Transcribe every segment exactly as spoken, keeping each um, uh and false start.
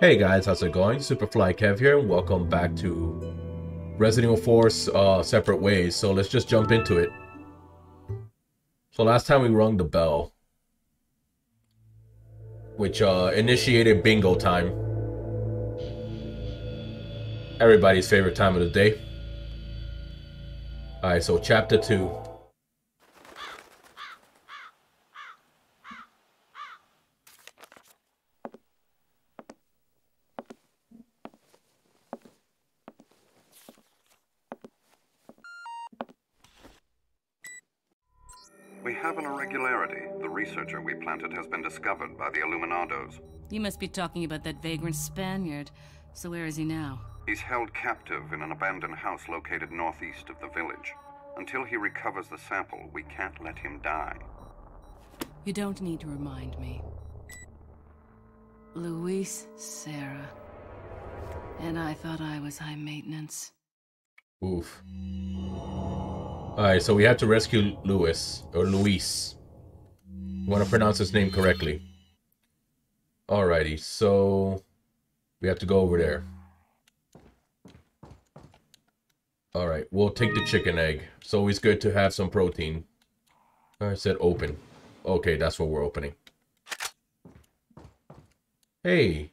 Hey guys, how's it going? Superfly Kev here, and welcome back to Resident Evil four's uh, Separate Ways. So let's just jump into it. So last time we rung the bell, which uh, initiated bingo time. Everybody's favorite time of the day. Alright, so chapter two. Researcher we planted has been discovered by the Iluminados. You must be talking about that vagrant Spaniard. So where is he now? He's held captive in an abandoned house located northeast of the village. Until he recovers the sample, we can't let him die. You don't need to remind me. Luis Serra. And I thought I was high maintenance. Oof. Alright, so we have to rescue Luis, or Luis. I want to pronounce his name correctly. Alrighty, so we have to go over there. Alright, we'll take the chicken egg. It's always good to have some protein. I said open. Okay, that's what we're opening. Hey.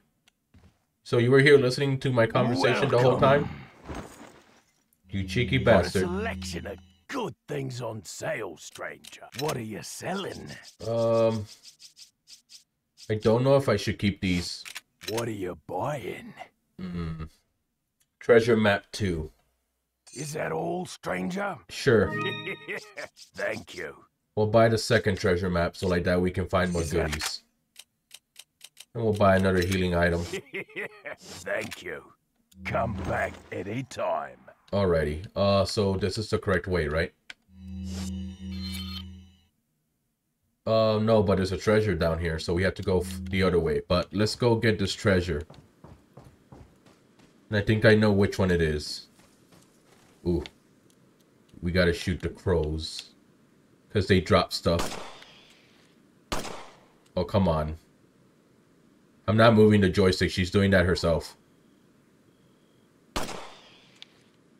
So you were here listening to my conversation Welcome. The whole time? You cheeky bastard. Good things on sale, stranger. What are you selling? Um, I don't know if I should keep these. What are you buying? Mm-hmm. Treasure map two. Is that all, stranger? Sure. Thank you. We'll buy the second treasure map, so like that we can find more goodies. And we'll buy another healing item. Thank you. Come back any time. Alrighty, uh, so this is the correct way, right? Uh, no, but there's a treasure down here, so we have to go f the other way. But let's go get this treasure. And I think I know which one it is. Ooh. We gotta shoot the crows. Because they drop stuff. Oh, come on. I'm not moving the joystick, she's doing that herself.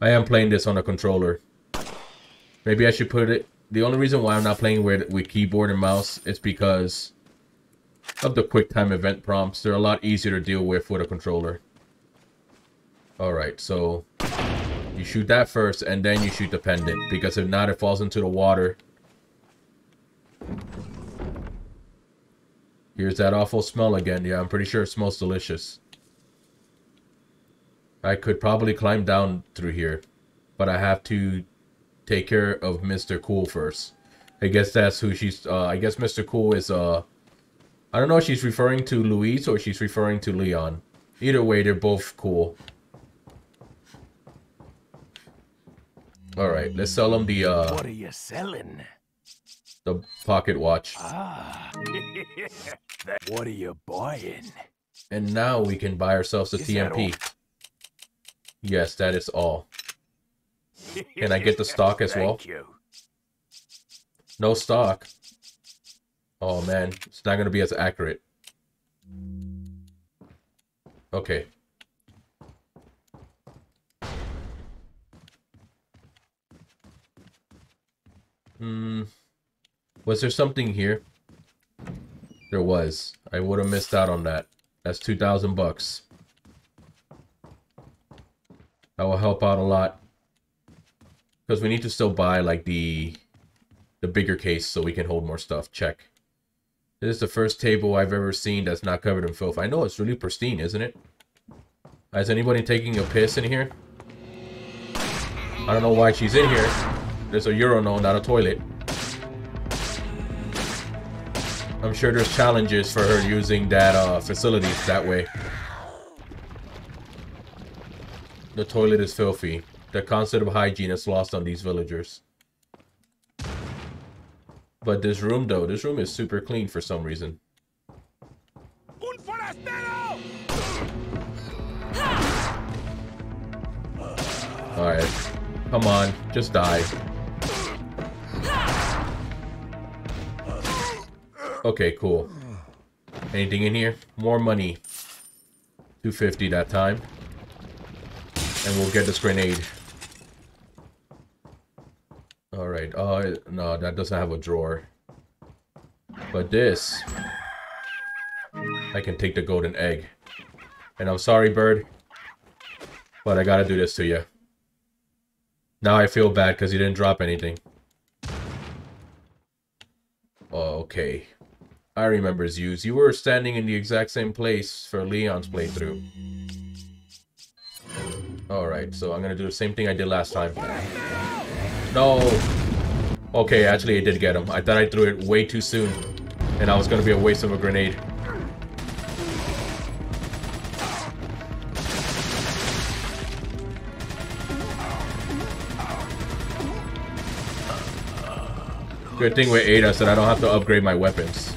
I am playing this on a controller. Maybe I should put it... The only reason why I'm not playing with, with keyboard and mouse is because of the QuickTime event prompts. They're a lot easier to deal with with a controller. Alright, so you shoot that first and then you shoot the pendant. Because if not, it falls into the water. Here's that awful smell again. Yeah, I'm pretty sure it smells delicious. I could probably climb down through here, but I have to take care of Mister Cool first. I guess that's who she's, uh, I guess Mister Cool is, uh, I don't know if she's referring to Luis or she's referring to Leon. Either way, they're both cool. Alright, let's sell them the, uh... What are you selling? The pocket watch. Ah. What are you buying? And now we can buy ourselves the T M P. Yes, that is all. Can I get the stock as well? You. No stock. Oh man, it's not going to be as accurate. Okay. Hmm. Was there something here? There was. I would have missed out on that. That's two thousand bucks. That will help out a lot. Because we need to still buy, like, the the bigger case so we can hold more stuff. Check. This is the first table I've ever seen that's not covered in filth. I know, it's really pristine, isn't it? Is anybody taking a piss in here? I don't know why she's in here. There's a urinal, not a toilet. I'm sure there's challenges for her using that uh, facility that way. The toilet is filthy. The concept of hygiene is lost on these villagers. But this room, though, this room is super clean for some reason. Un forastero! Alright. Come on. Just die. Okay, cool. Anything in here? More money. two fifty that time. And we'll get this grenade. Alright, uh, no, that doesn't have a drawer. But this... I can take the golden egg. And I'm sorry, bird. But I gotta do this to you. Now I feel bad because you didn't drop anything. Okay. I remember Zeus. You were standing in the exact same place for Leon's playthrough. Alright, so I'm gonna do the same thing I did last time. No! Okay, actually I did get him. I thought I threw it way too soon. And I was gonna be a waste of a grenade. Good thing with Ada so that I don't have to upgrade my weapons.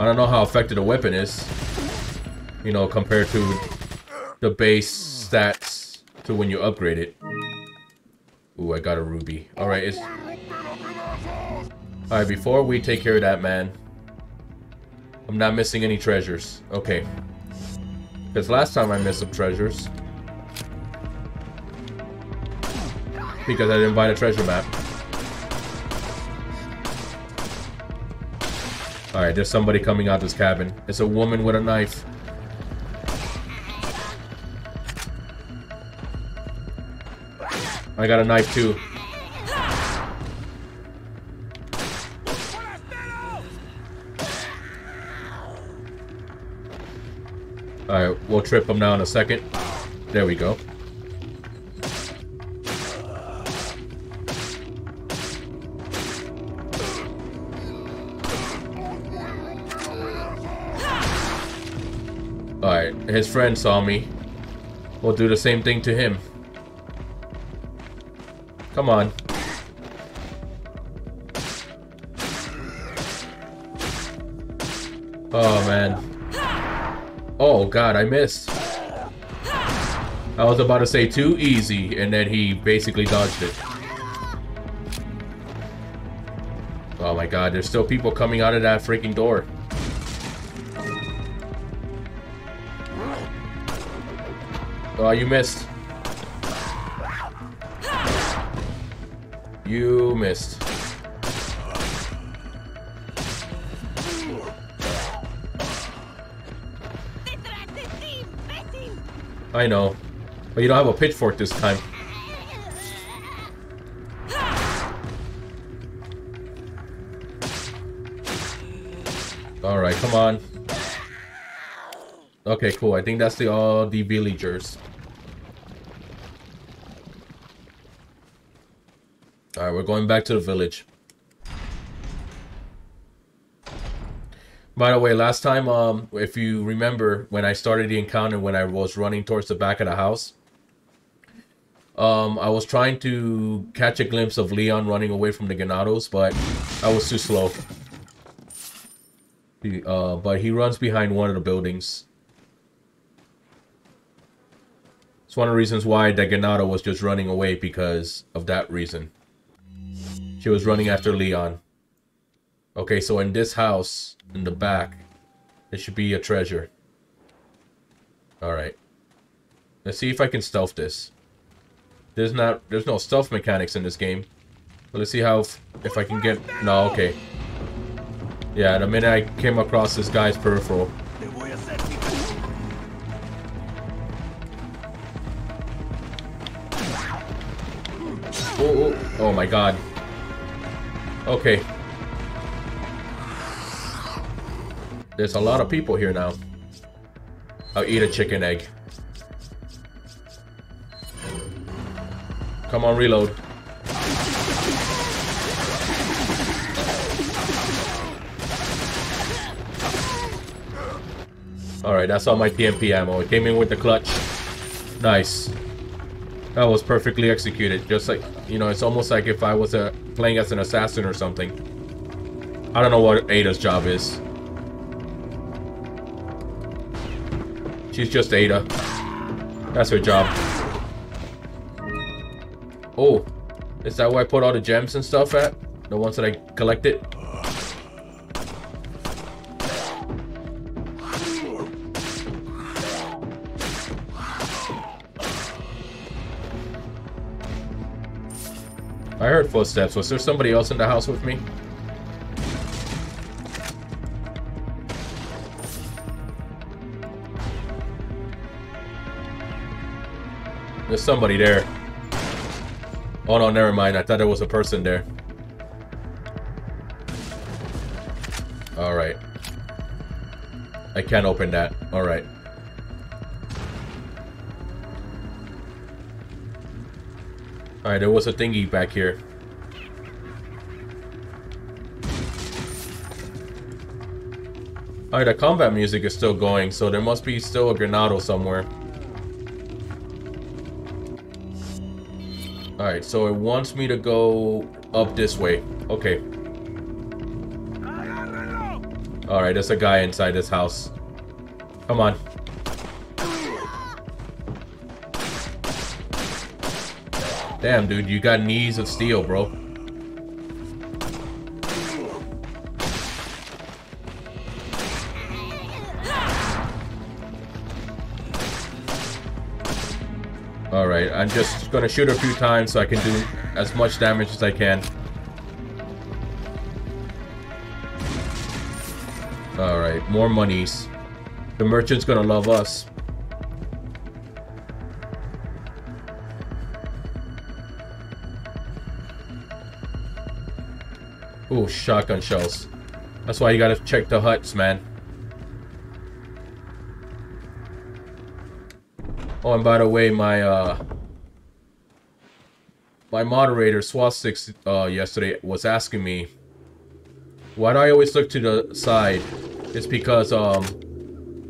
I don't know how effective a weapon is, you know, compared to the base stats to when you upgrade it. Ooh, I got a ruby. Alright, it's... Alright, before we take care of that, man, I'm not missing any treasures. Okay. Because last time I missed some treasures. Because I didn't buy the treasure map. Alright, there's somebody coming out this cabin. It's a woman with a knife. I got a knife too. Alright, we'll trip him now in a second. There we go. Alright, his friend saw me. We'll do the same thing to him. Come on. Oh, man. Oh, God, I missed. I was about to say too easy, and then he basically dodged it. Oh, my God, there's still people coming out of that freaking door. Oh, you missed. You missed. I know. But you don't have a pitchfork this time. Alright, come on. Okay, cool. I think that's the all the villagers. Alright, we're going back to the village. By the way, last time, um, if you remember, when I started the encounter, when I was running towards the back of the house, um, I was trying to catch a glimpse of Leon running away from the Ganados, but I was too slow. He, uh, but he runs behind one of the buildings. It's one of the reasons why the Ganado was just running away, because of that reason. She was running after Leon. Okay, so in this house, in the back, there should be a treasure. Alright. Let's see if I can stealth this. There's not, there's no stealth mechanics in this game. But let's see how, if, if I can get... No, okay. Yeah, the minute I came across this guy's peripheral. Oh, oh, oh my god. Okay. There's a lot of people here now. I'll eat a chicken egg. Come on, reload. Alright, that's all my T M P ammo. It came in with the clutch. Nice. That was perfectly executed. Just like, you know, it's almost like if I was a, playing as an assassin or something. I don't know what Ada's job is. She's just Ada. That's her job. Oh, is that where I put all the gems and stuff at? The ones that I collected? I heard footsteps. Was there somebody else in the house with me? There's somebody there. Oh no, never mind. I thought there was a person there. Alright. I can't open that. Alright. Alright, there was a thingy back here. Alright, the combat music is still going, so there must be still a Granado somewhere. Alright, so it wants me to go up this way. Okay. Alright, there's a guy inside this house. Come on. Damn, dude, you got knees of steel, bro. Alright, I'm just gonna shoot a few times so I can do as much damage as I can. Alright, more monies. The merchant's gonna love us. Ooh, shotgun shells. That's why you gotta check the huts, man. Oh, and by the way, my uh, my moderator Swastix uh, yesterday was asking me, why do I always look to the side? It's because um,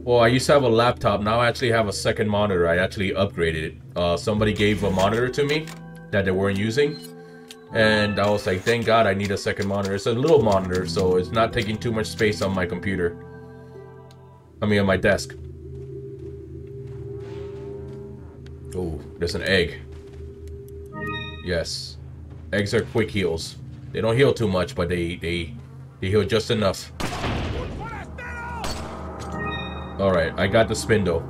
well, I used to have a laptop. Now I actually have a second monitor. I actually upgraded it. Uh, somebody gave a monitor to me that they weren't using. And I was like, thank God I need a second monitor. It's a little monitor, so it's not taking too much space on my computer. I mean, on my desk. Oh, there's an egg. Yes. Eggs are quick heals. They don't heal too much, but they, they, they heal just enough. Alright, I got the spindle.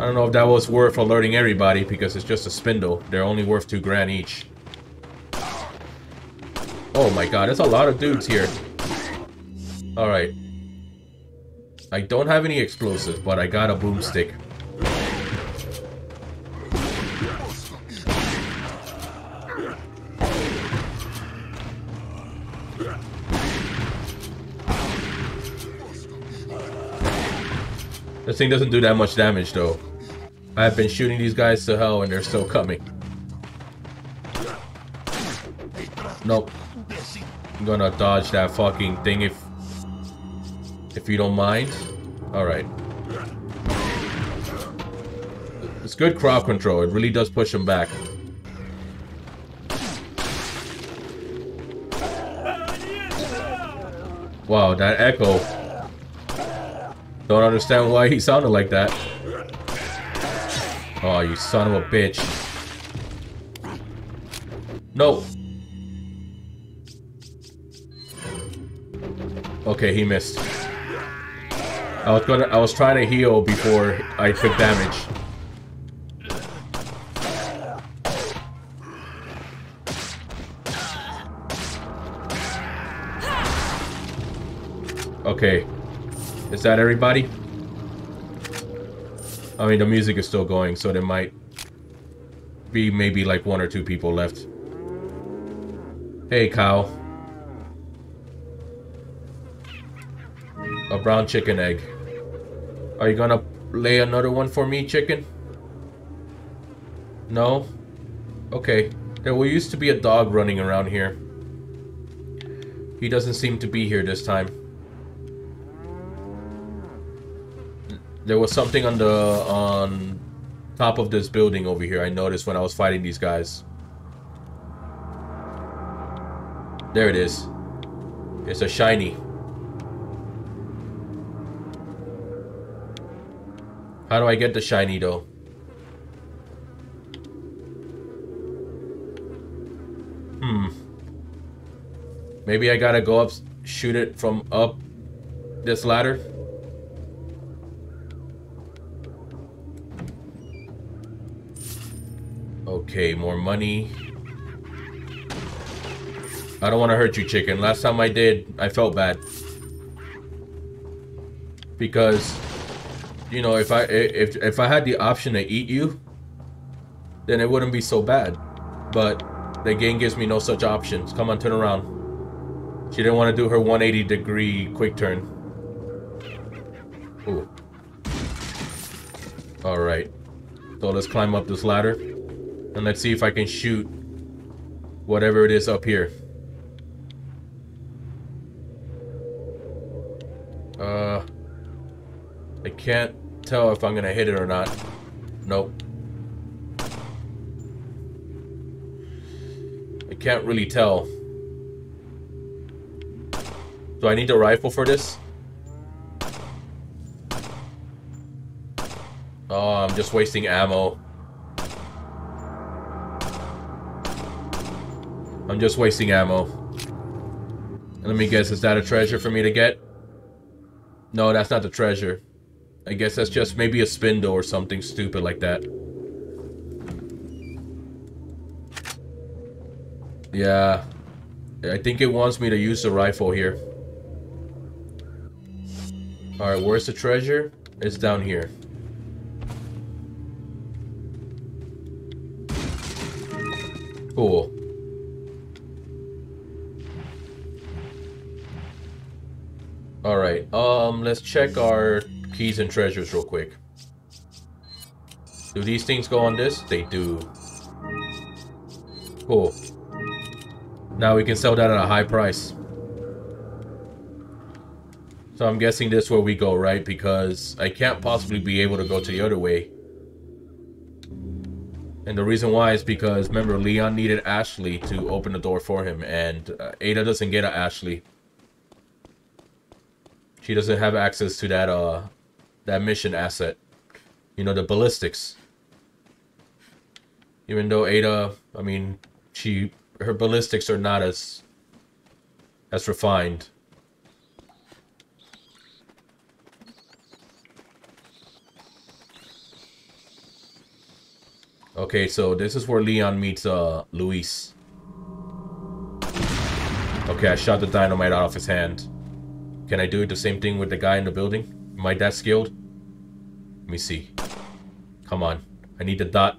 I don't know if that was worth alerting everybody because it's just a spindle. They're only worth two grand each. Oh my god, there's a lot of dudes here. Alright. I don't have any explosives, but I got a boomstick. This thing doesn't do that much damage though. I've been shooting these guys to hell and they're still coming. Nope. I'm gonna dodge that fucking thing if if you don't mind. Alright. It's good crowd control. It really does push them back. Wow, that echo. Don't understand why he sounded like that. Oh, you son of a bitch. No. Okay, he missed. I was gonna I was trying to heal before I took damage. Okay. Is that everybody? I mean, the music is still going, so there might be maybe like one or two people left. Hey, cow. A brown chicken egg. Are you gonna lay another one for me, chicken? No? Okay. There will used to be a dog running around here. He doesn't seem to be here this time. There was something on the on top of this building over here. I noticed when I was fighting these guys. There it is. It's a shiny. How do I get the shiny though? Hmm. Maybe I gotta go up, shoot it from up this ladder. Okay, more money. I don't want to hurt you, chicken. Last time I did, I felt bad. Because, you know, if I if if I had the option to eat you, then it wouldn't be so bad. But the game gives me no such options. Come on, turn around. She didn't want to do her one eighty degree quick turn. Ooh. All right. So let's climb up this ladder, and let's see if I can shoot whatever it is up here. Uh, I can't tell if I'm gonna hit it or not. Nope. I can't really tell. Do I need a rifle for this? Oh, I'm just wasting ammo. I'm just wasting ammo. Let me guess, is that a treasure for me to get? No, that's not the treasure. I guess that's just maybe a spindle or something stupid like that. Yeah. I think it wants me to use the rifle here. Alright, where's the treasure? It's down here. Cool. Alright, um, let's check our keys and treasures real quick. Do these things go on this? They do. Cool. Now we can sell that at a high price. So I'm guessing this is where we go, right? Because I can't possibly be able to go to the other way. And the reason why is because, remember, Leon needed Ashley to open the door for him. And uh, Ada doesn't get an Ashley. She doesn't have access to that uh, that mission asset. You know, the ballistics. Even though Ada, I mean, she her ballistics are not as, as refined. Okay, so this is where Leon meets uh, Luis. Okay, I shot the dynamite out of his hand. Can I do the same thing with the guy in the building? Am I that skilled? Let me see. Come on. I need the dot.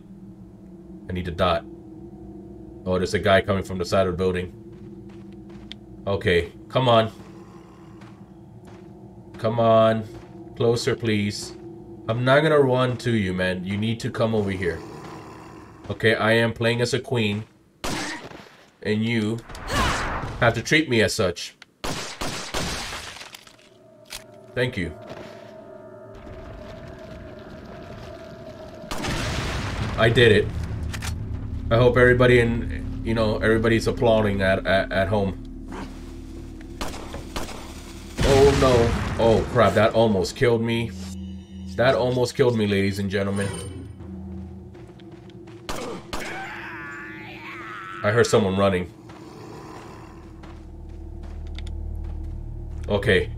I need the dot. Oh, there's a guy coming from the side of the building. Okay, come on. Come on. Closer, please. I'm not gonna run to you, man. You need to come over here. Okay, I am playing as a queen, and you have to treat me as such. Thank you. I did it. I hope everybody in, you know, everybody's applauding at, at, at home. Oh no. Oh crap, that almost killed me. That almost killed me, ladies and gentlemen. I heard someone running. Okay.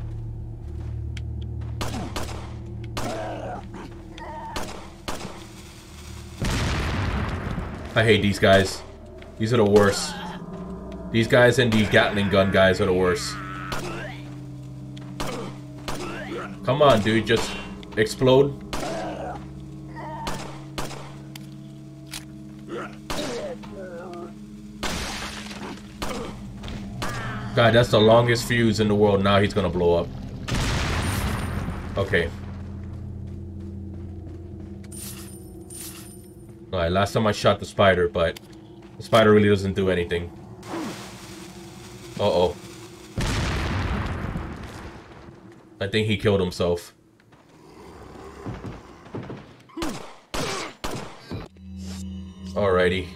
I hate these guys. These are the worst. These guys and the Gatling gun guys are the worst. Come on, dude. Just explode. God, that's the longest fuse in the world. Now he's gonna blow up. Okay. Alright, last time I shot the spider, but the spider really doesn't do anything. Uh-oh. I think he killed himself. Alrighty.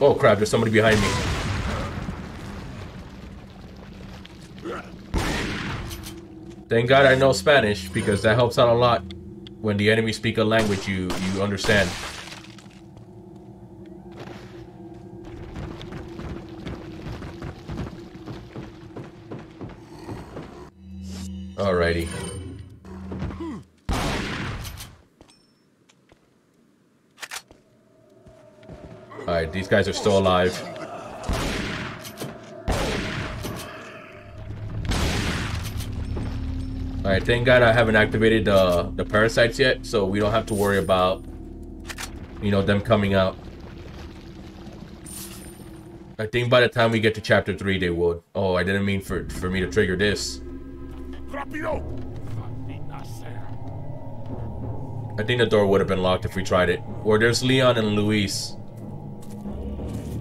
Oh crap, there's somebody behind me. Thank God I know Spanish, because that helps out a lot when the enemy speak a language you, you understand. Alrighty. good. These guys are still alive. Alright, thank God I haven't activated uh, the parasites yet, so we don't have to worry about, you know, them coming out. I think by the time we get to chapter three, they would. Oh, I didn't mean for, for me to trigger this. I think the door would have been locked if we tried it. Or there's Leon and Luis.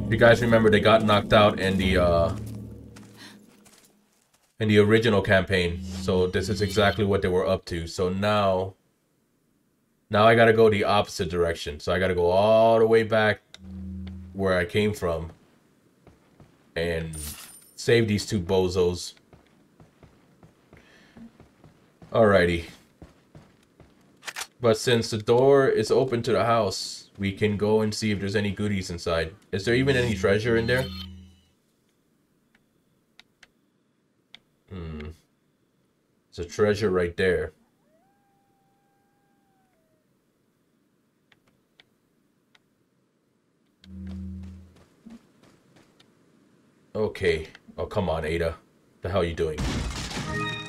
If you guys remember, they got knocked out in the uh, in the original campaign. So this is exactly what they were up to. So now, now I gotta go the opposite direction. So I gotta go all the way back where I came from and save these two bozos. Alrighty. But since the door is open to the house, we can go and see if there's any goodies inside. Is there even any treasure in there? Hmm. There's a treasure right there. Okay. Oh, come on, Ada. The hell are you doing?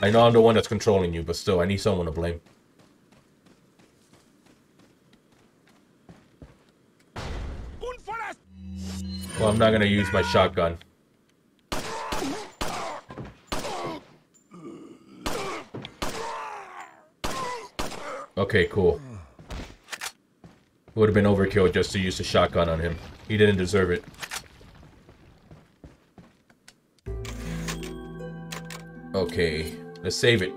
I know I'm the one that's controlling you, but still, I need someone to blame. Well, I'm not going to use my shotgun. Okay, cool. It would have been overkill just to use the shotgun on him. He didn't deserve it. Okay, let's save it.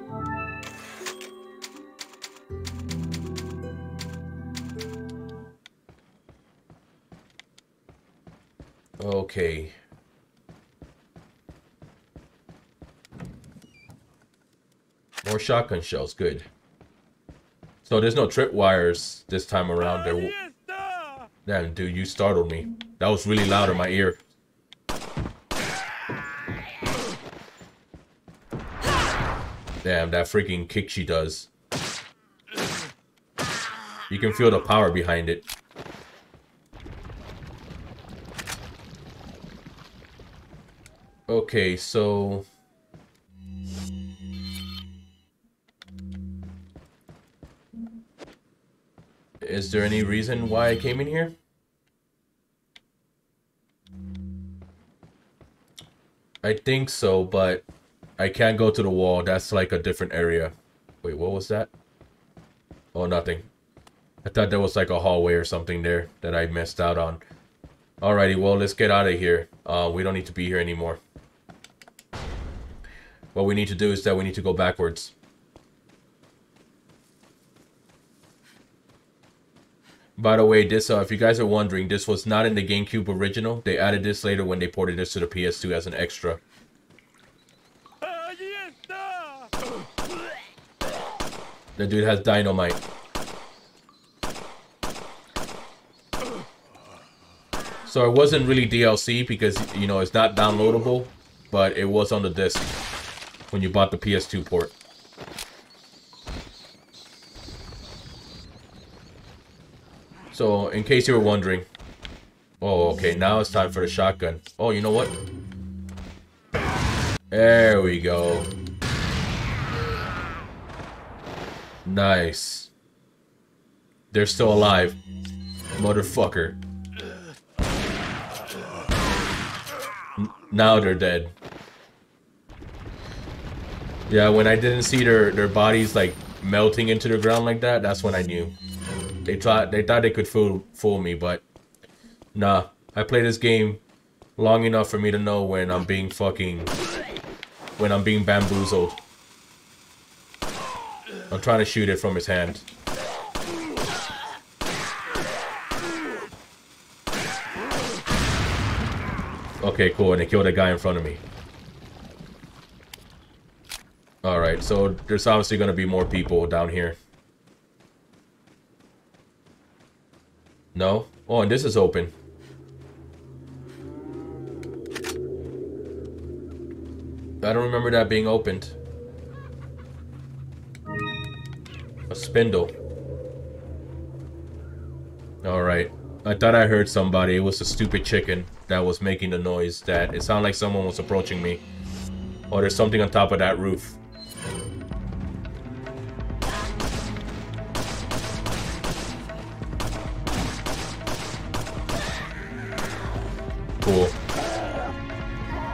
Okay. More shotgun shells, good. So there's no tripwires this time around. There. Damn, dude, you startled me. That was really loud in my ear. Damn, that freaking kick she does. You can feel the power behind it. Okay, so... Is there any reason why I came in here? I think so, but I can't go to the wall. That's like a different area. Wait, what was that? Oh, nothing. I thought there was like a hallway or something there that I missed out on. Alrighty, well, let's get out of here. Uh, we don't need to be here anymore. What we need to do is that we need to go backwards. By the way, this, uh, if you guys are wondering, this was not in the GameCube original. They added this later when they ported this to the P S two as an extra. The dude has dynamite. So it wasn't really D L C because, you know, it's not downloadable, but it was on the disc when you bought the P S two port. So, in case you were wondering. Oh, okay, now it's time for the shotgun. Oh, you know what? There we go. Nice. They're still alive. Motherfucker. N- now they're dead. Yeah, when I didn't see their, their bodies like melting into the ground like that, that's when I knew. They thought they thought they could fool fool me, but nah. I play this game long enough for me to know when I'm being fucking when I'm being bamboozled. I'm trying to shoot it from his hand. Okay, cool, and they killed a guy in front of me. Alright, so there's obviously gonna be more people down here. No? Oh, and this is open. I don't remember that being opened. A spindle. Alright. I thought I heard somebody. It was a stupid chicken that was making the noise that it sounded like someone was approaching me. Or there's something on top of that roof. Cool.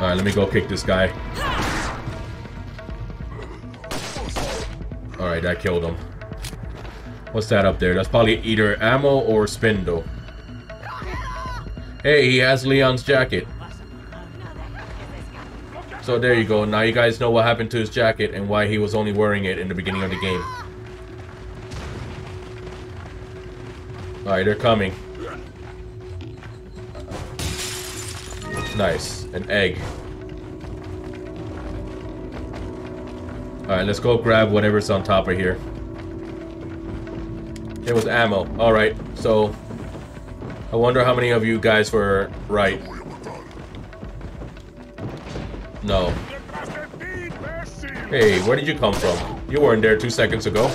Alright, let me go kick this guy. Alright, that killed him. What's that up there? That's probably either ammo or spindle. Hey, he has Leon's jacket. So there you go. Now you guys know what happened to his jacket and why he was only wearing it in the beginning of the game. Alright, they're coming. Nice. An egg. Alright, let's go grab whatever's on top of here. It was ammo. Alright, so I wonder how many of you guys were right. No. Hey, where did you come from? You weren't there two seconds ago.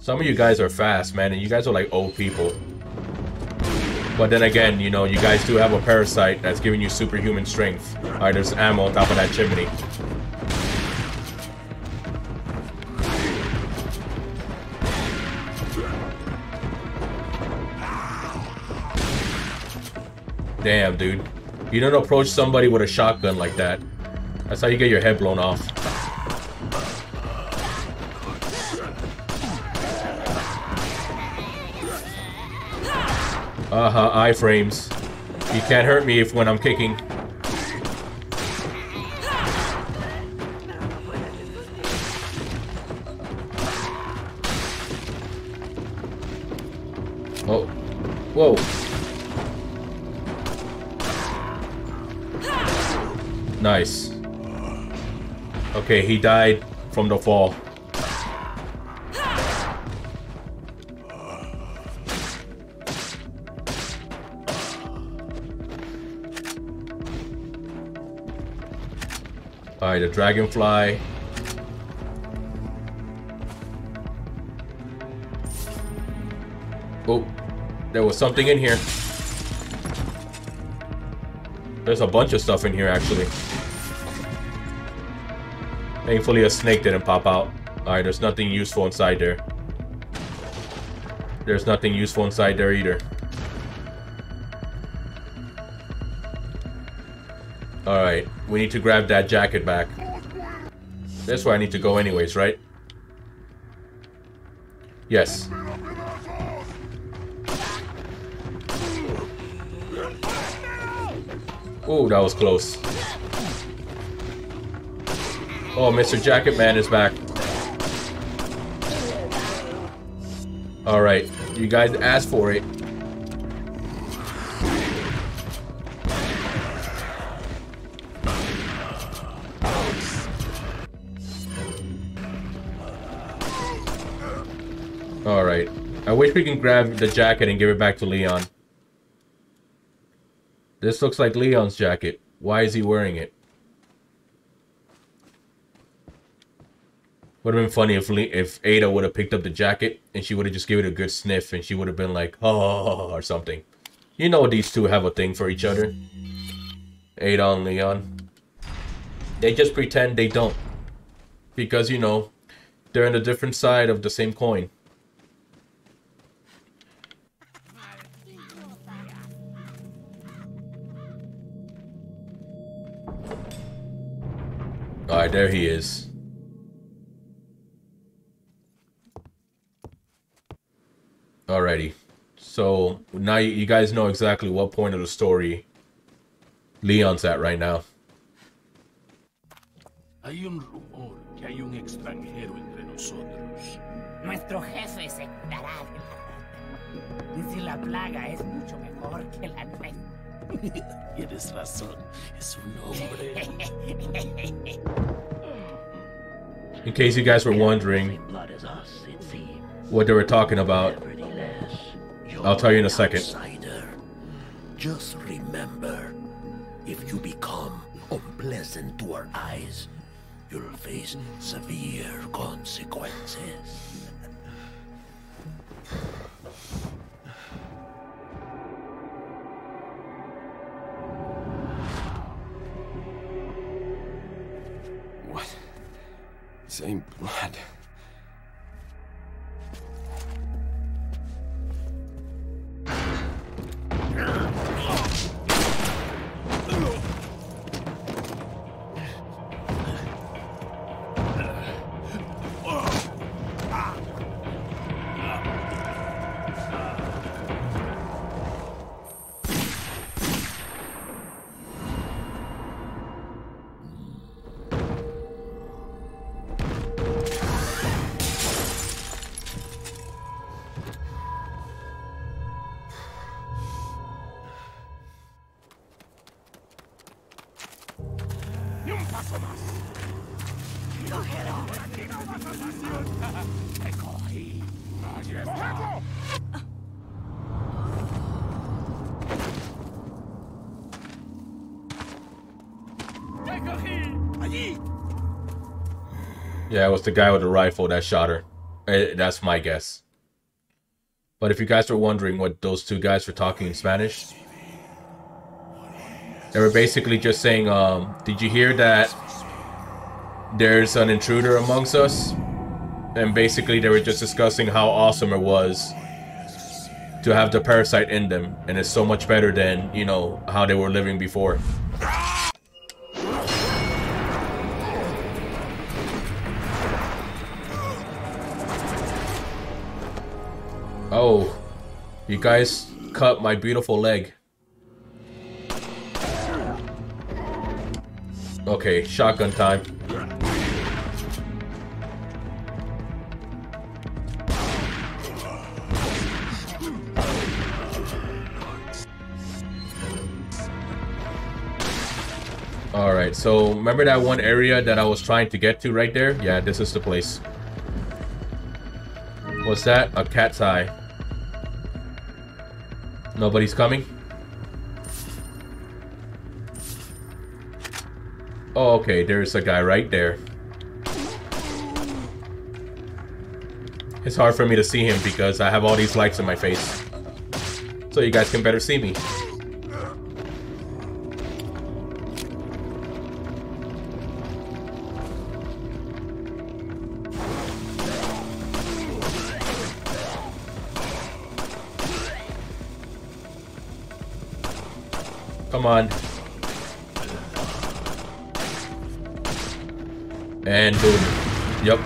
Some of you guys are fast, man, and you guys are like old people. But then again, you know, you guys do have a parasite that's giving you superhuman strength. Alright, there's ammo on top of that chimney. Damn, dude. You don't approach somebody with a shotgun like that. That's how you get your head blown off. Uh-huh, iframes. You can't hurt me if when I'm kicking. Oh. Whoa. Nice. Okay, he died from the fall. Alright, the dragonfly. Oh, there was something in here. There's a bunch of stuff in here, actually. Thankfully, a snake didn't pop out. Alright, there's nothing useful inside there. There's nothing useful inside there either. Alright, we need to grab that jacket back. That's where I need to go anyways, right? Yes. Oh, that was close. Oh, Mister Jacket Man is back. Alright, you guys asked for it. Alright. I wish we can grab the jacket and give it back to Leon. This looks like Leon's jacket. Why is he wearing it? Would have been funny if, Le if Ada would have picked up the jacket and she would have just given it a good sniff and she would have been like, oh, or something. You know these two have a thing for each other. Ada and Leon. They just pretend they don't. Because, you know, they're on a different side of the same coin. Alright, there he is. Alrighty, so now you guys know exactly what point of the story Leon's at right now. Hay un rumor que hay un extranjero entre nosotros. Nuestro jefe se dará de la rata. Si la plaga es mucho mejor que la nuestra. Tienes razón, es un hombre. In case you guys were wondering what they were talking about, I'll tell you in a second. Just remember, if you become unpleasant to our eyes, you'll face severe consequences. Same blood. Yeah, it was the guy with the rifle that shot her. That's my guess. But if you guys were wondering what those two guys were talking in Spanish, they were basically just saying, um, did you hear that there's an intruder amongst us? And basically they were just discussing how awesome it was to have the parasite in them. And it's so much better than, you know, how they were living before. Oh, you guys cut my beautiful leg. Okay, shotgun time. Alright, so remember that one area that I was trying to get to right there? Yeah, this is the place. What's that? A cat's eye. Nobody's coming? Oh, okay, there's a guy right there. It's hard for me to see him because I have all these lights in my face. So you guys can better see me. On. And boom. Yep.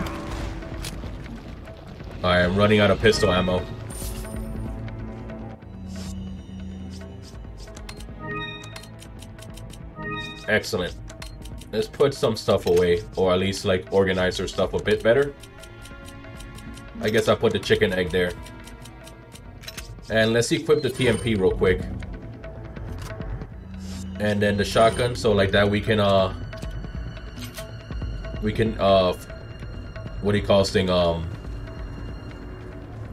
Alright, I'm running out of pistol ammo. Excellent. Let's put some stuff away, or at least like organize her stuff a bit better. I guess I put the chicken egg there. And let's equip the T M P real quick. And then the shotgun, so like that we can uh we can uh what do you call this thing, um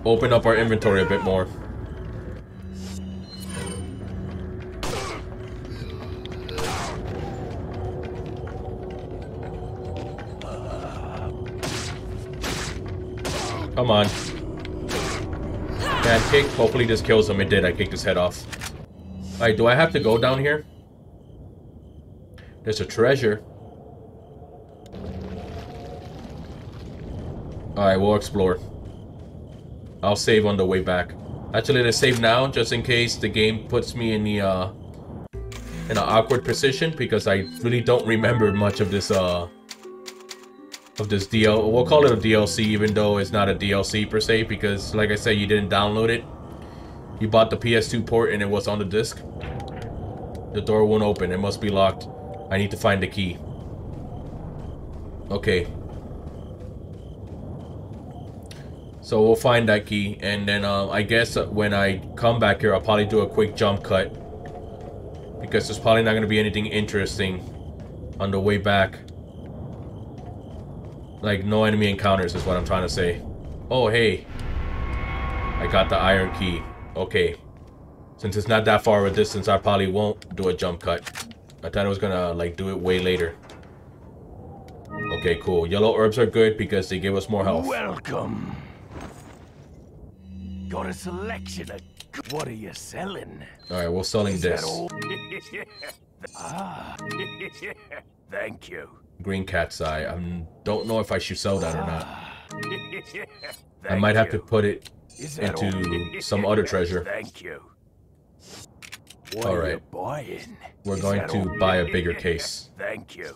open up our inventory a bit more. Come on. Bad kick, hopefully this kills him. It did, I kicked his head off. Alright, do I have to go down here? There's a treasure. Alright, we'll explore. I'll save on the way back. Actually, let's save now, just in case the game puts me in the uh, in an awkward position, because I really don't remember much of this uh, of this D L C. We'll call it a D L C, even though it's not a D L C per se, because like I said, you didn't download it. You bought the P S two port and it was on the disc. The door won't open. It must be locked. I need to find the key. Okay. So we'll find that key, and then uh, I guess when I come back here, I'll probably do a quick jump cut, because there's probably not going to be anything interesting on the way back. Like no enemy encounters is what I'm trying to say. Oh hey, I got the iron key. Okay. Since it's not that far of a distance, I probably won't do a jump cut. I thought I was gonna like do it way later. Okay, cool. Yellow herbs are good because they give us more health. Welcome. Got a selection of. What are you selling? All right, we're selling this. Ah, thank you. Green cat's eye. I don't know if I should sell that or not. I might have to put it into some other treasure. Thank you. All right. We're going to buy a bigger case. Thank you.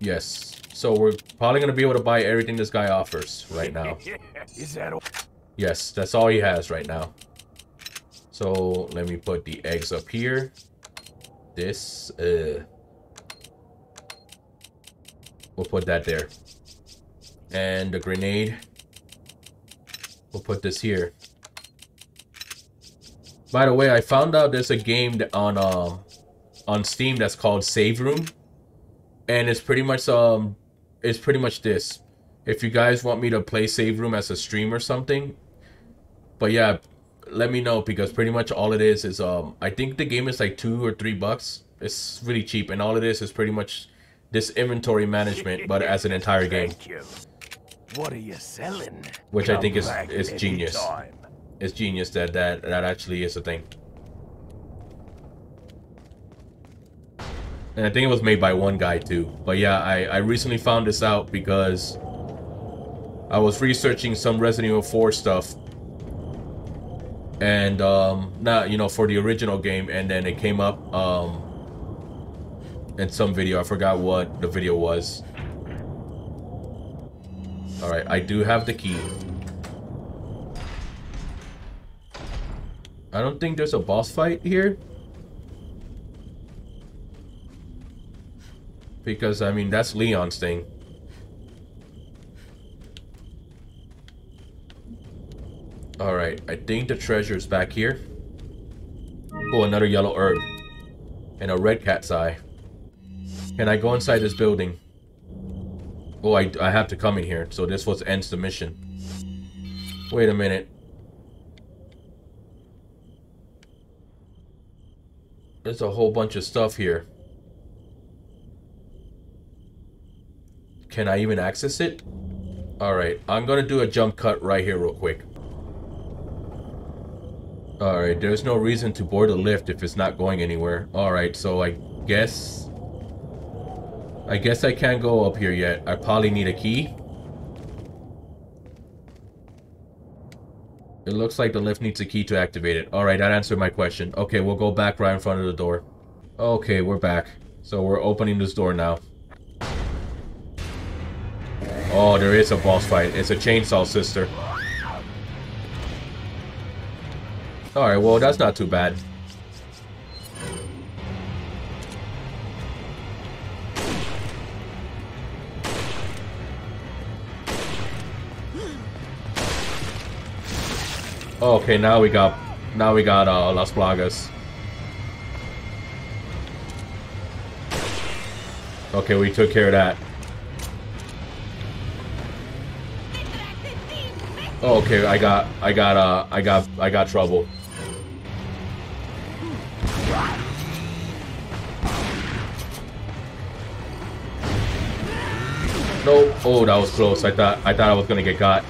Yes. So we're probably going to be able to buy everything this guy offers right now. Yes, that's all he has right now. So let me put the eggs up here. This, uh, we'll put that there. And the grenade, we'll put this here. By the way, I found out there's a game on um on Steam that's called Save Room, and it's pretty much um it's pretty much this. If you guys want me to play Save Room as a stream or something, but yeah, let me know, because pretty much all it is is um I think the game is like two or three bucks. It's really cheap, and all it is is pretty much this inventory management, but as an entire game. Thank you. What are you selling? Which Come I think is is genius. Time. It's genius that, that that actually is a thing. And I think it was made by one guy too. But yeah, I, I recently found this out because I was researching some Resident Evil four stuff. And um not you know for the original game, and then it came up um in some video. I forgot what the video was. Alright, I do have the key. I don't think there's a boss fight here, because I mean that's Leon's thing. All right, I think the treasure is back here. Oh, another yellow herb and a red cat's eye. Can I go inside this building? Oh, I, I have to come in here. So this was ends the mission. Wait a minute. There's a whole bunch of stuff here. Can I even access it? Alright, I'm gonna do a jump cut right here real quick. Alright, there's no reason to board a lift if it's not going anywhere. Alright, so I guess... I guess I can't go up here yet. I probably need a key. It looks like the lift needs a key to activate it. Alright, that answered my question. Okay, we'll go back right in front of the door. Okay, we're back. So we're opening this door now. Oh, there is a boss fight. It's a chainsaw sister. Alright, well, that's not too bad. Okay, now we got, now we got uh, Las Plagas. Okay, we took care of that. Okay, I got, I got, uh, I got, I got trouble. No, oh, that was close. I thought, I thought I was gonna get got.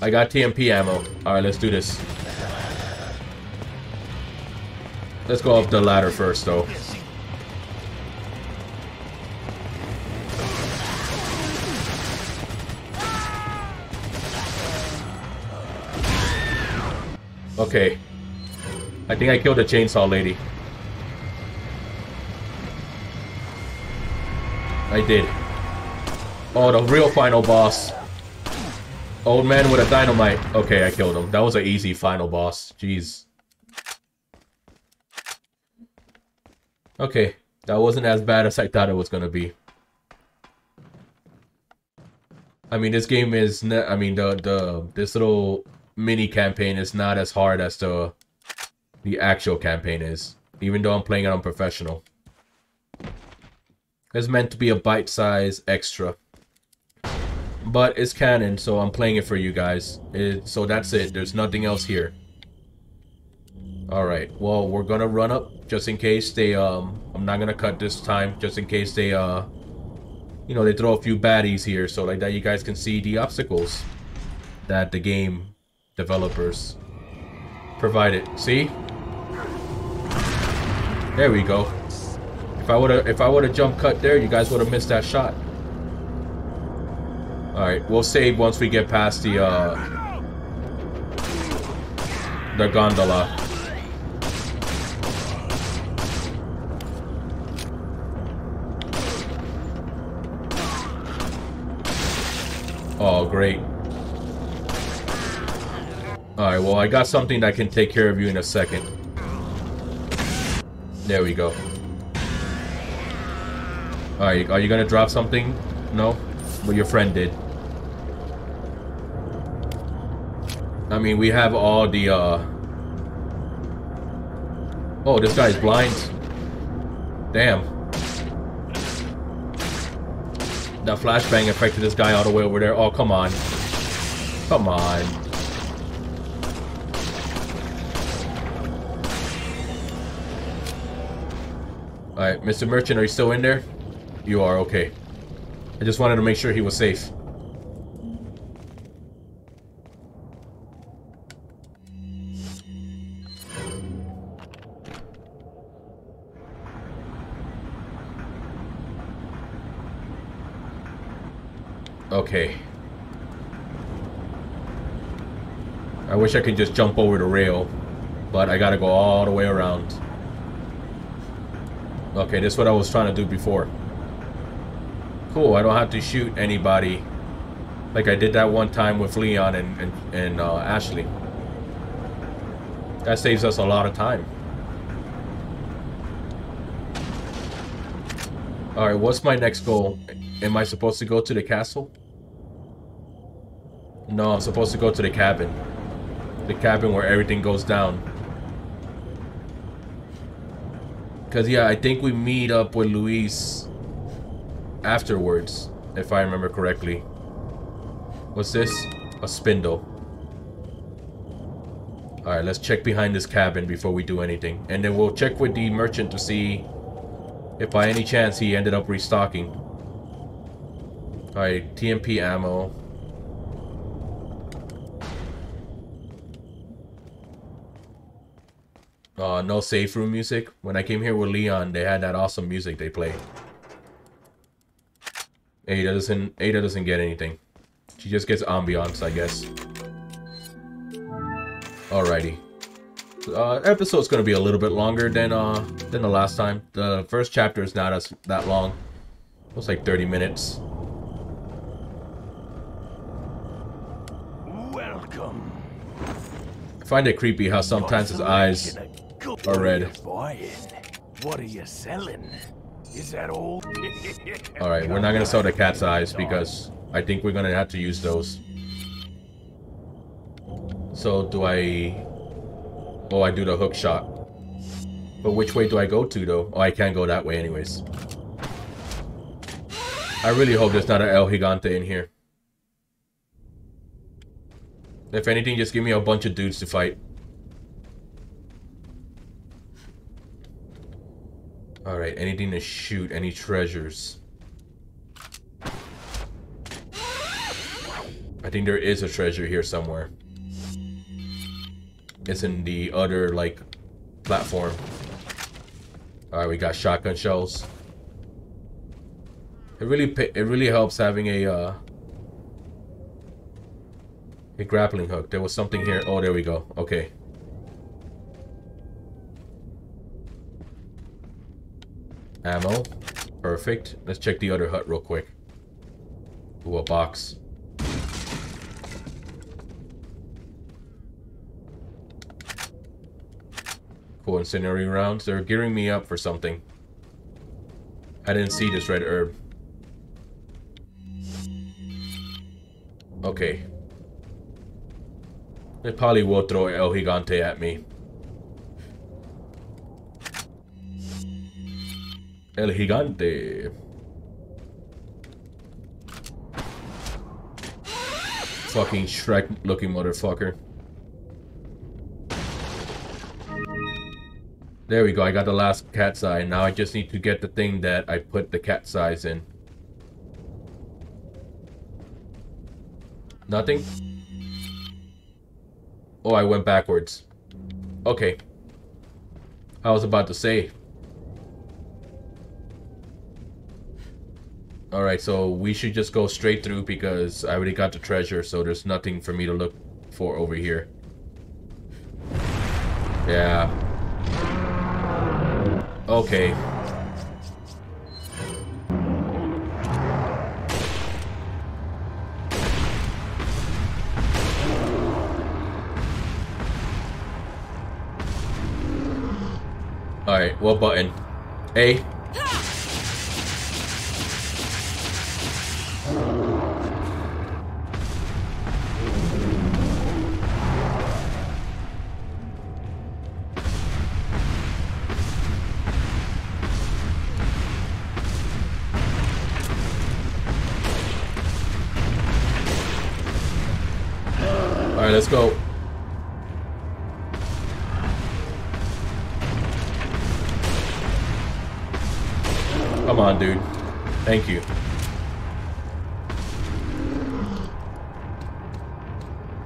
I got T M P ammo. Alright, let's do this. Let's go up the ladder first, though. Okay. I think I killed a chainsaw lady. I did. Oh, the real final boss. Old man with a dynamite. Okay, I killed him. That was an easy final boss. Jeez. Okay, that wasn't as bad as I thought it was gonna be. I mean, this game is... I mean, the the this little mini campaign is not as hard as the the actual campaign is. Even though I'm playing it on professional, it's meant to be a bite-size extra. But it's canon, so I'm playing it for you guys. It, so that's it. There's nothing else here. Alright, well, we're gonna run up just in case they, um... I'm not gonna cut this time, just in case they, uh... you know, they throw a few baddies here, so like that you guys can see the obstacles that the game developers provide it. See? There we go. If I would've, if I would've jump cut there, you guys would've missed that shot. Alright, we'll save once we get past the, uh... the gondola. Oh, great. Alright, well, I got something that can take care of you in a second. There we go. Alright, are you gonna drop something? No? Well, your friend did. I mean, we have all the, uh... oh, this guy's blind. Damn. That flashbang affected this guy all the way over there. Oh, come on. Come on. Alright, Mister Merchant, are you still in there? You are, okay. I just wanted to make sure he was safe. Okay. I wish I could just jump over the rail, but I gotta go all the way around. Okay, this is what I was trying to do before. Cool, I don't have to shoot anybody like I did that one time with Leon and, and, and uh, Ashley. That saves us a lot of time. Alright, what's my next goal? Am I supposed to go to the castle? No, I'm supposed to go to the cabin. The cabin where everything goes down. Because, yeah, I think we meet up with Luis afterwards, if I remember correctly. What's this? A spindle. Alright, let's check behind this cabin before we do anything. And then we'll check with the merchant to see if by any chance he ended up restocking. Alright, T M P ammo. Uh, no safe room music. When I came here with Leon, they had that awesome music they played. Ada doesn't Ada doesn't get anything. She just gets ambiance, I guess. Alrighty. Uh, episode's gonna be a little bit longer than uh than the last time. The first chapter is not as that long. It was like thirty minutes. Welcome. I find it creepy how sometimes his eyes are red. What are you selling? Is that all? All right, we're not gonna sell the cat's eyes because I think we're gonna have to use those. So do I? Oh, I do the hook shot. But which way do I go to though? Oh, I can't go that way, anyways. I really hope there's not an El Gigante in here. If anything, just give me a bunch of dudes to fight. Alright, anything to shoot, any treasures. I think there is a treasure here somewhere. It's in the other, like, platform. Alright, we got shotgun shells. It really it really helps having a, uh, a grappling hook. There was something here. Oh, there we go. Okay. Ammo. Perfect. Let's check the other hut real quick. Ooh, a box. Cool, incendiary rounds. They're gearing me up for something. I didn't see this red herb. Okay. They probably will throw El Gigante at me. El Gigante. Fucking Shrek looking motherfucker. There we go, I got the last cat's eye. Now I just need to get the thing that I put the cat's eyes in. Nothing? Oh, I went backwards. Okay. I was about to say. Alright, so we should just go straight through because I already got the treasure, so there's nothing for me to look for over here. Yeah. Okay. Alright, what button? A? Alright, let's go. Come on, dude. Thank you.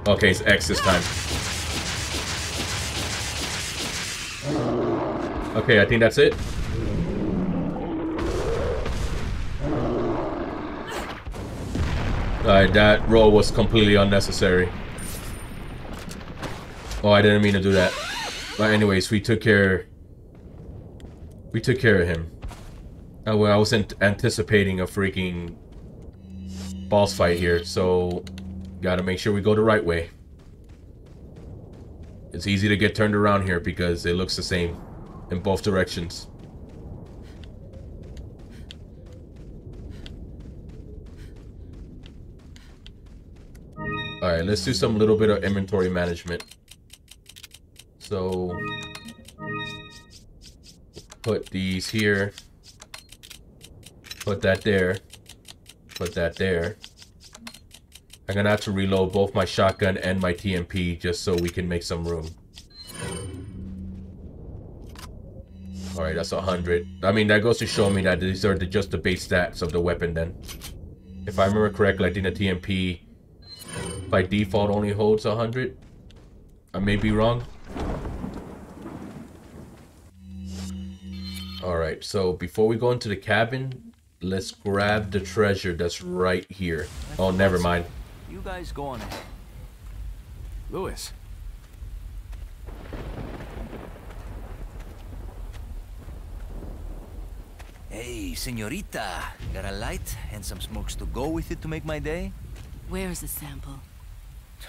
Okay, it's X this time. Okay, I think that's it. Alright, that roll was completely unnecessary. Oh, I didn't mean to do that. But anyways, we took care... We took care of him. I wasn't anticipating a freaking boss fight here, so gotta make sure we go the right way. It's easy to get turned around here because it looks the same in both directions. Alright, let's do some little bit of inventory management. So, put these here. Put that there. Put that there. I'm gonna have to reload both my shotgun and my T M P just so we can make some room. Alright, that's one hundred. I mean, that goes to show me that these are the, just the base stats of the weapon then. If I remember correctly, I think the T M P by default only holds one hundred. I may be wrong. Alright, so before we go into the cabin... Let's grab the treasure that's right here. Oh, never mind. You guys go on ahead. Luis. Hey, señorita. Got a light and some smokes to go with it to make my day? Where's the sample?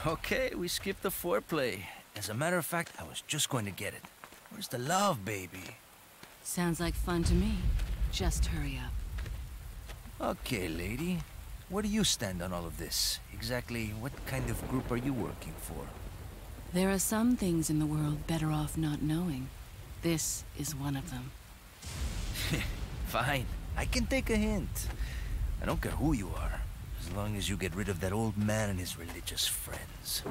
Okay, we skipped the foreplay. As a matter of fact, I was just going to get it. Where's the love, baby? Sounds like fun to me. Just hurry up. Okay, lady. Where do you stand on all of this? Exactly what kind of group are you working for? There are some things in the world better off not knowing. This is one of them. Fine. I can take a hint. I don't care who you are, as long as you get rid of that old man and his religious friends.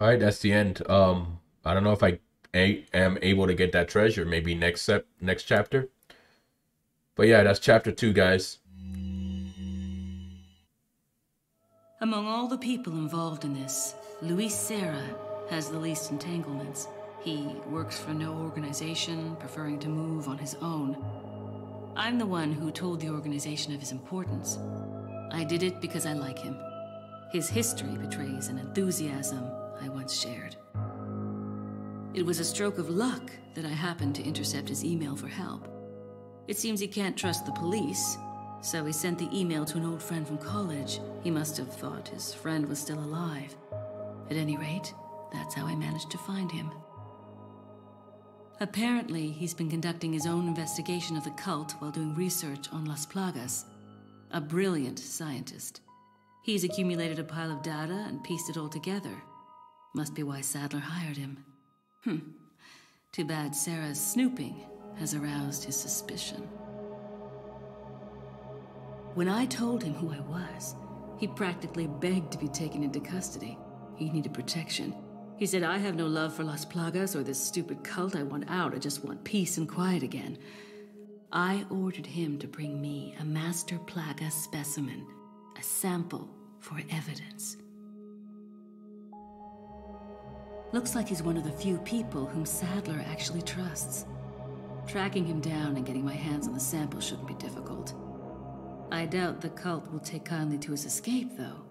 Alright, that's the end. Um, I don't know if I a am able to get that treasure. Maybe next next chapter. But yeah, that's chapter two, guys. Among all the people involved in this, Luis Serra has the least entanglements. He works for no organization, preferring to move on his own. I'm the one who told the organization of his importance. I did it because I like him. His history betrays an enthusiasm I once shared. It was a stroke of luck that I happened to intercept his email for help. It seems he can't trust the police, so he sent the email to an old friend from college. He must have thought his friend was still alive. At any rate, that's how I managed to find him. Apparently, he's been conducting his own investigation of the cult while doing research on Las Plagas. A brilliant scientist. He's accumulated a pile of data and pieced it all together. Must be why Sadler hired him. Hmm. Too bad Sarah's snooping has aroused his suspicion. When I told him who I was, he practically begged to be taken into custody. He needed protection. He said, I have no love for Las Plagas or this stupid cult. I want out. I just want peace and quiet again. I ordered him to bring me a master plaga specimen, a sample for evidence. Looks like he's one of the few people whom Sadler actually trusts. Tracking him down and getting my hands on the sample shouldn't be difficult. I doubt the cult will take kindly to his escape, though.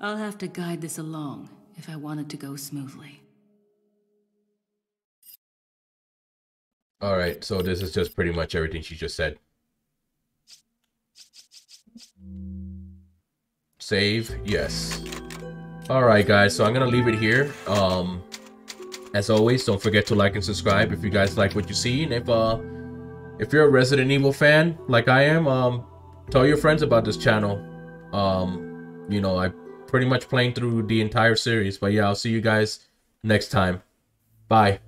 I'll have to guide this along if I want it to go smoothly. Alright, so this is just pretty much everything she just said. Save, yes. Alright guys, so I'm gonna leave it here. Um, as always, don't forget to like and subscribe if you guys like what you see. And if, uh, if you're a Resident Evil fan, like I am, um, tell your friends about this channel. Um, you know, I'm pretty much playing through the entire series. But yeah, I'll see you guys next time. Bye.